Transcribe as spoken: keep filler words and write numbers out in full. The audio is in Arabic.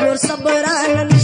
نور صبران.